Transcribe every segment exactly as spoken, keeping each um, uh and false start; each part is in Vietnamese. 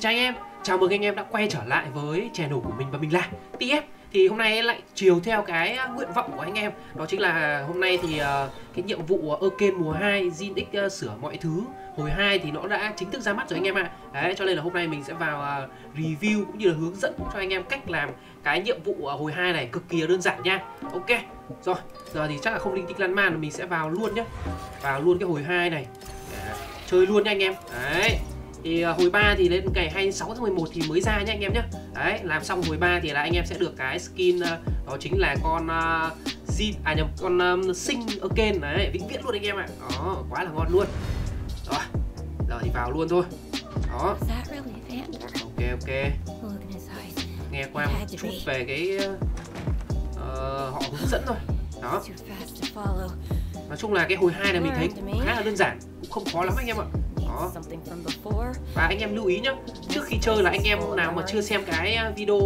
Xin chào anh em, chào mừng anh em đã quay trở lại với channel của mình và mình là tê ép. Thì hôm nay lại chiều theo cái nguyện vọng của anh em. Đó chính là hôm nay thì cái nhiệm vụ Arcane mùa hai Jinx sửa mọi thứ hồi hai thì nó đã chính thức ra mắt rồi anh em ạ. à. Đấy, cho nên là hôm nay mình sẽ vào review cũng như là hướng dẫn cho anh em cách làm cái nhiệm vụ hồi hai này cực kỳ đơn giản nha. Ok, rồi, giờ thì chắc là không linh tinh lan man, mình sẽ vào luôn nhé. Vào luôn cái hồi hai này. à, Chơi luôn nha anh em. Đấy. Thì hồi ba thì đến ngày hai mươi sáu tháng mười một thì mới ra nha anh em nhé. Đấy, làm xong hồi ba thì là anh em sẽ được cái skin, đó chính là con Jin, uh, à nhầm, con um, Singed again. Đấy, vĩnh viễn luôn anh em ạ. à. Đó, quá là ngon luôn. Rồi, giờ thì vào luôn thôi. Đó. Ok, ok. Nghe qua một chút về cái uh, họ hướng dẫn thôi. Đó. Nói chung là cái hồi hai này mình thấy khá là đơn giản, cũng không khó lắm anh em ạ. Đó. Và anh em lưu ý nhé, trước khi chơi là anh em nào mà chưa xem cái video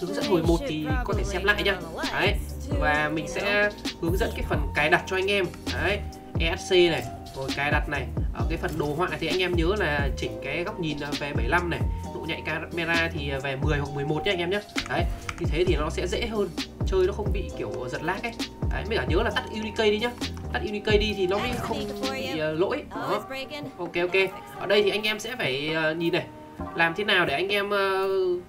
hướng dẫn hồi một thì có thể xem lại nhá. Đấy. Và mình sẽ hướng dẫn cái phần cài đặt cho anh em. Đấy, esc này, rồi cài đặt này. Ở cái phần đồ họa thì anh em nhớ là chỉnh cái góc nhìn về bảy mươi lăm này, độ nhạy camera thì về mười hoặc mười một nhé anh em nhé. Đấy, như thế thì nó sẽ dễ hơn, chơi nó không bị kiểu giật lag ấy. Đấy, mới cả nhớ là tắt u đê ca đi nhá. Tắt u đê ca đi thì nó mới không bị uh, lỗi. Đó. Ok, ok. Ở đây thì anh em sẽ phải uh, nhìn này, làm thế nào để anh em uh,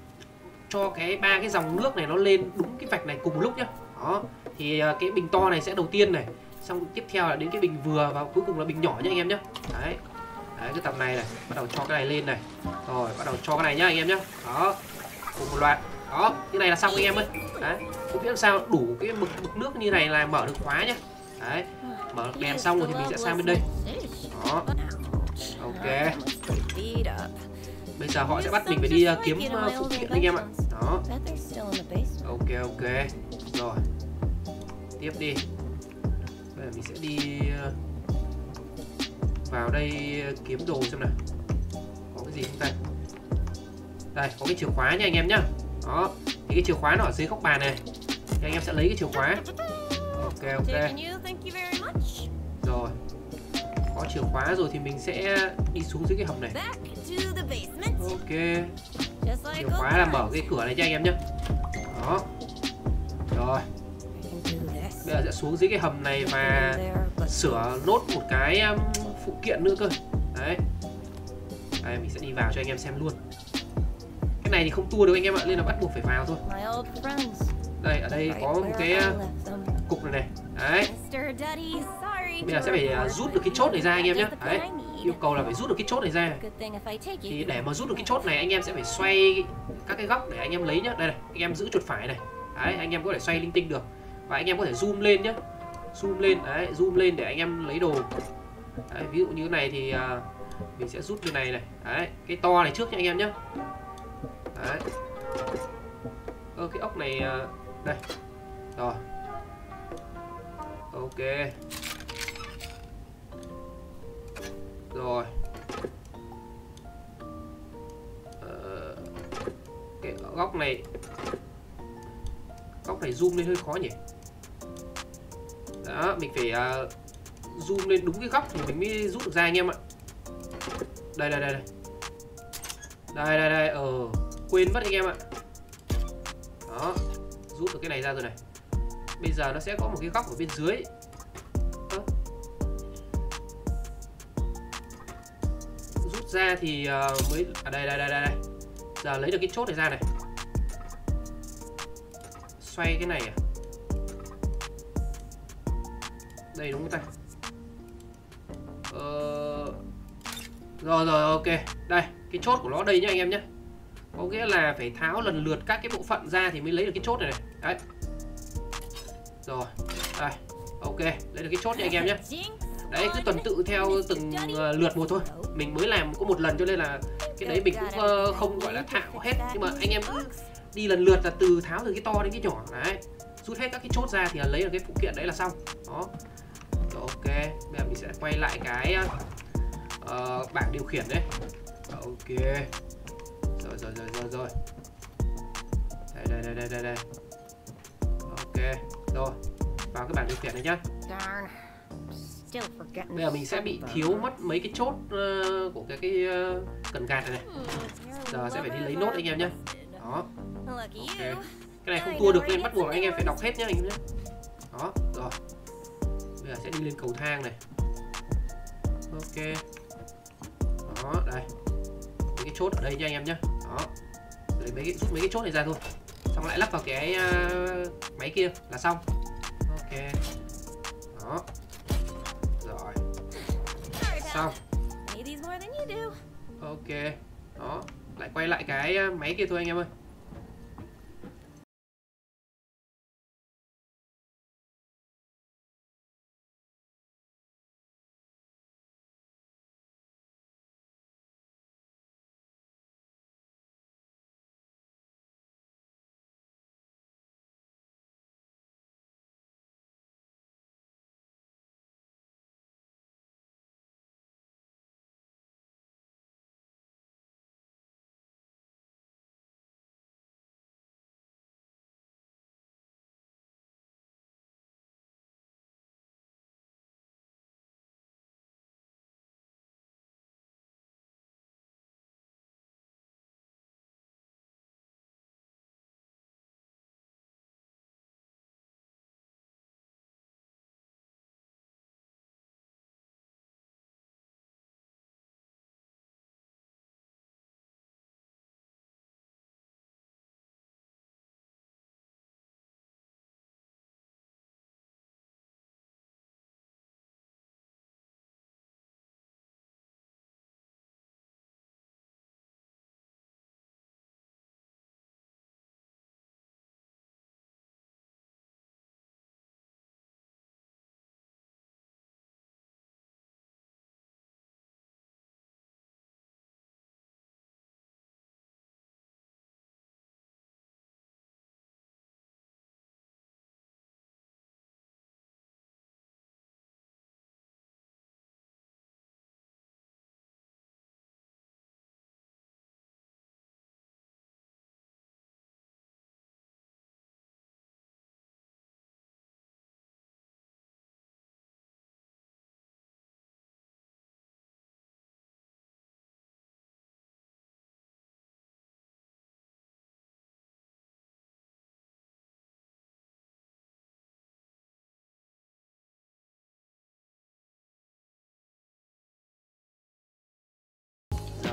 cho cái ba cái dòng nước này nó lên đúng cái vạch này cùng một lúc nhá. Đó. Thì uh, cái bình to này sẽ đầu tiên này, xong tiếp theo là đến cái bình vừa và cuối cùng là bình nhỏ nhá anh em nhá. Đấy. Đấy, cái tầm này này, bắt đầu cho cái này lên này. Rồi, bắt đầu cho cái này nhá anh em nhá. Đó. Cùng một loạt. Đó, như này là xong anh em ơi. Đấy. Không biết làm sao đủ cái mực, mực nước như này là mở được khóa nhá. Đấy, mở đèn xong rồi thì mình sẽ sang bên đây. Đó. Ok. Bây giờ họ sẽ bắt mình phải đi uh, kiếm uh, phụ kiện anh em ạ. Đó. Ok, ok. Rồi. Tiếp đi. Bây giờ mình sẽ đi uh, vào đây uh, kiếm đồ xem nào. Có cái gì không ta? Đây, có cái chìa khóa nha anh em nhá. Đó. Thì cái chìa khóa nó ở dưới góc bàn này. Thì anh em sẽ lấy cái chìa khóa. Ok, ok. Rồi. Có chìa khóa rồi thì mình sẽ đi xuống dưới cái hầm này. Ok. Chìa khóa là mở cái cửa này cho anh em nhé. Đó. Rồi. Bây giờ sẽ xuống dưới cái hầm này và sửa nốt một cái phụ kiện nữa cơ. Đấy. Đây, mình sẽ đi vào cho anh em xem luôn. Cái này thì không tua được anh em ạ, nên là bắt buộc phải vào thôi. Đây, ở đây có một cái cục này này. Đấy. Bây giờ sẽ phải uh, rút được cái chốt này ra anh em nhé. Đấy. Yêu cầu là phải rút được cái chốt này ra. Thì để mà rút được cái chốt này anh em sẽ phải xoay các cái góc để anh em lấy nhé. Đây này, anh em giữ chuột phải này. Đấy, anh em có thể xoay linh tinh được. Và anh em có thể zoom lên nhé. Zoom lên, đấy, zoom lên để anh em lấy đồ. Đấy, ví dụ như cái này thì uh, mình sẽ rút cái này này. Đấy, cái to này trước nha anh em nhé. Đấy. Ơ, cái ốc này uh, đây. Rồi. Ok. Rồi. Ờ, cái góc này góc này zoom lên hơi khó nhỉ. Đó, mình phải uh, zoom lên đúng cái góc thì mình mới rút được ra anh em ạ. Đây đây đây đây. Đây đây đây, ờ quên mất anh em ạ. Đó, rút được cái này ra rồi này. Bây giờ nó sẽ có một cái góc ở bên dưới. Đó. Rút ra thì uh, mới ở à, đây đây đây đây. Giờ lấy được cái chốt này ra này. Xoay cái này à. Đây đúng không ta? Ờ... Rồi rồi ok. Đây, cái chốt của nó đây nhá anh em nhé. Có nghĩa là phải tháo lần lượt các cái bộ phận ra thì mới lấy được cái chốt này này. Đấy. Rồi, đây, ok, lấy được cái chốt nha anh em nhé. Đấy, cứ tuần tự theo từng lượt một thôi. Mình mới làm có một lần cho nên là cái đấy mình cũng uh, không gọi là thạo hết. Nhưng mà anh em cứ đi lần lượt là từ tháo từ cái to đến cái nhỏ. Đấy, rút hết các cái chốt ra thì là lấy được cái phụ kiện đấy là xong. Đó, rồi, ok, bây giờ mình sẽ quay lại cái uh, bảng điều khiển đấy. Ok, rồi, rồi, rồi, rồi, rồi. Đây, đây, đây, đây, đây, đây. Ok. Rồi, vào cái bảng điều khiển này nhá. Bây giờ mình sẽ bị thiếu mất mấy cái chốt uh, của cái, cái uh, cần gạt này này. giờ sẽ phải đi lấy nốt anh em nhé. Đó, okay. Cái này không tua được nên bắt buộc anh em phải đọc hết nhé anh em nhé. Đó, rồi. Bây giờ sẽ đi lên cầu thang này. Ok. Đó, đây. Mấy cái chốt ở đây nha anh em nhé. Đó. Lấy mấy cái, rút mấy cái chốt này ra thôi. Xong lại lắp vào cái uh, máy kia là xong. Ok. Đó. Rồi. Xong. Ok. Đó. Lại quay lại cái máy kia thôi anh em ơi.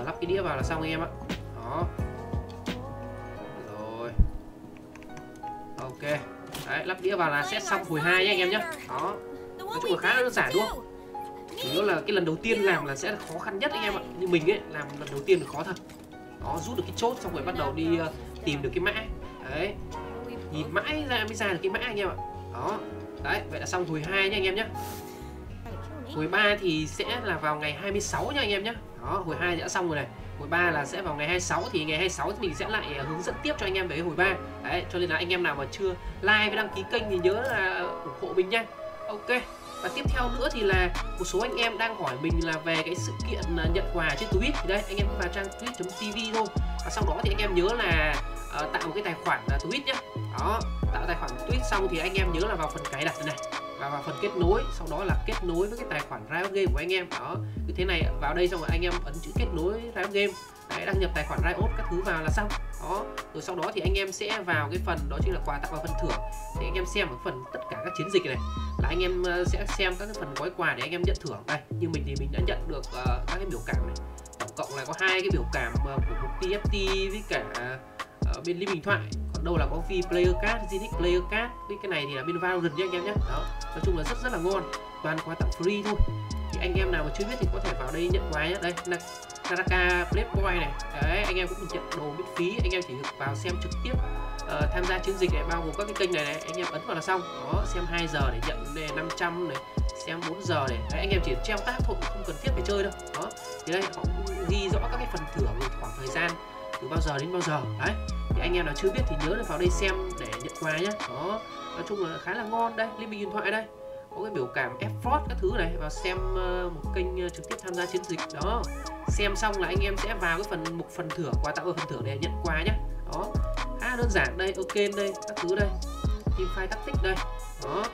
Lắp cái đĩa vào là xong anh em ạ. Đó. Rồi. Ok. Đấy, lắp đĩa vào là set xong hồi hai nhé anh em nhé. Đó. Nói chung là khá đơn giản đúng không? Chủ yếu là cái lần đầu tiên làm là sẽ khó khăn nhất anh em ạ. Như mình ấy, làm lần đầu tiên thì khó thật. Đó, rút được cái chốt xong rồi bắt đầu đi uh, tìm được cái mã. Đấy. Nhìn mãi ra mới ra được cái mã anh em ạ. Đó. Đấy, vậy là xong hồi hai nhé anh em nhé. Hồi ba thì sẽ là vào ngày hai mươi sáu nha anh em nhé. Đó, hồi hai đã xong rồi này. Hồi ba là sẽ vào ngày hai mươi sáu. Thì ngày hai mươi sáu mình sẽ lại hướng dẫn tiếp cho anh em về hồi ba. Đấy, cho nên là anh em nào mà chưa like với đăng ký kênh thì nhớ là ủng hộ mình nha. Ok. Và tiếp theo nữa thì là một số anh em đang hỏi mình là về cái sự kiện nhận quà trên Twitch. Thì đây, anh em vào trang twitch chấm tv thôi. Và sau đó thì anh em nhớ là uh, tạo một cái tài khoản uh, Twitch nhé. Đó, tạo tài khoản Twitch xong thì anh em nhớ là vào phần cài đặt này và vào phần kết nối, sau đó là kết nối với cái tài khoản Riot game của anh em. Đó, như thế này vào đây xong rồi anh em ấn chữ kết nối Riot game. Đấy, đăng nhập tài khoản Riot các thứ vào là xong. Đó, rồi sau đó thì anh em sẽ vào cái phần đó chính là quà tặng và phần thưởng. Thì anh em xem ở phần tất cả các chiến dịch này là anh em sẽ xem các cái phần gói quà để anh em nhận thưởng. Đây, như mình thì mình đã nhận được uh, các cái biểu cảm này. Tổng cộng là có hai cái biểu cảm uh, của một tê ép tê với cả uh, bên Liên Minh Huyền Thoại. Đâu là có V Player Card, Jinx Player Card. Với cái này thì là bên Valorant nhé anh em nhé. Đó, nói chung là rất rất là ngon. Toàn quà tặng free thôi. Thì anh em nào mà chưa biết thì có thể vào đây nhận quà nhé. Đây, Naraka Playboy này. Đấy, anh em cũng nhận đồ miễn phí. Anh em chỉ được vào xem trực tiếp uh, tham gia chiến dịch này, bao gồm các cái kênh này này. Anh em ấn vào là xong. Đó, xem hai giờ để nhận đề năm trăm này. Xem bốn giờ này. Đấy, anh em chỉ treo tab thôi, không cần thiết phải chơi đâu. Đó, thì đây họ cũng ghi rõ các cái phần thưởng về khoảng thời gian từ bao giờ đến bao giờ. Đấy, thì anh em nào chưa biết thì nhớ là vào đây xem để nhận quà nhé. Đó, nói chung là khá là ngon. Đây, Liên Minh Huyền Thoại đây, có cái biểu cảm effort các thứ này. Vào xem một kênh trực tiếp tham gia chiến dịch. Đó, xem xong là anh em sẽ vào cái phần mục phần thưởng, quà tặng và phần thưởng để nhận quà nhé. Đó, khá là đơn giản. Đây, ok đây, các thứ đây, team fight tactics đây. Đó,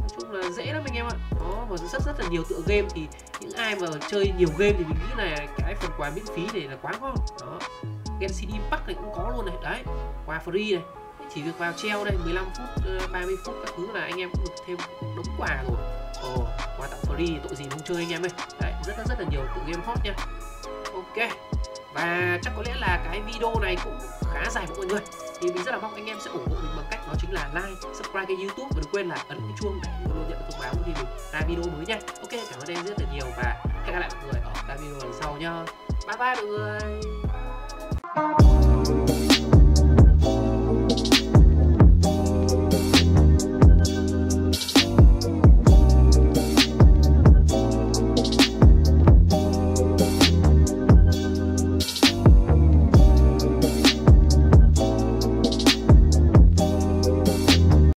nói chung là dễ lắm anh em ạ. Đó, và rất rất là nhiều tựa game. Thì những ai mà chơi nhiều game thì mình nghĩ là cái phần quà miễn phí này là quá ngon. Đó, lờ xê đê bắc này cũng có luôn này, đấy, quà free này, chỉ việc vào treo đây mười lăm phút, ba mươi phút các thứ là anh em cũng được thêm đống quà rồi. Ồ, oh, quà tặng free tội gì không chơi anh em ơi. Đấy, rất là rất là nhiều tựa game hot nha. Ok, và chắc có lẽ là cái video này cũng khá dài mọi người, thì mình rất là mong anh em sẽ ủng hộ mình bằng cách đó chính là like, subscribe cái YouTube và đừng quên là ấn cái chuông để luôn nhận được thông báo khi mình ra video mới nha. Ok, cảm ơn em rất là nhiều và hẹn gặp lại mọi người ở các video lần sau nha. Bye bye mọi người.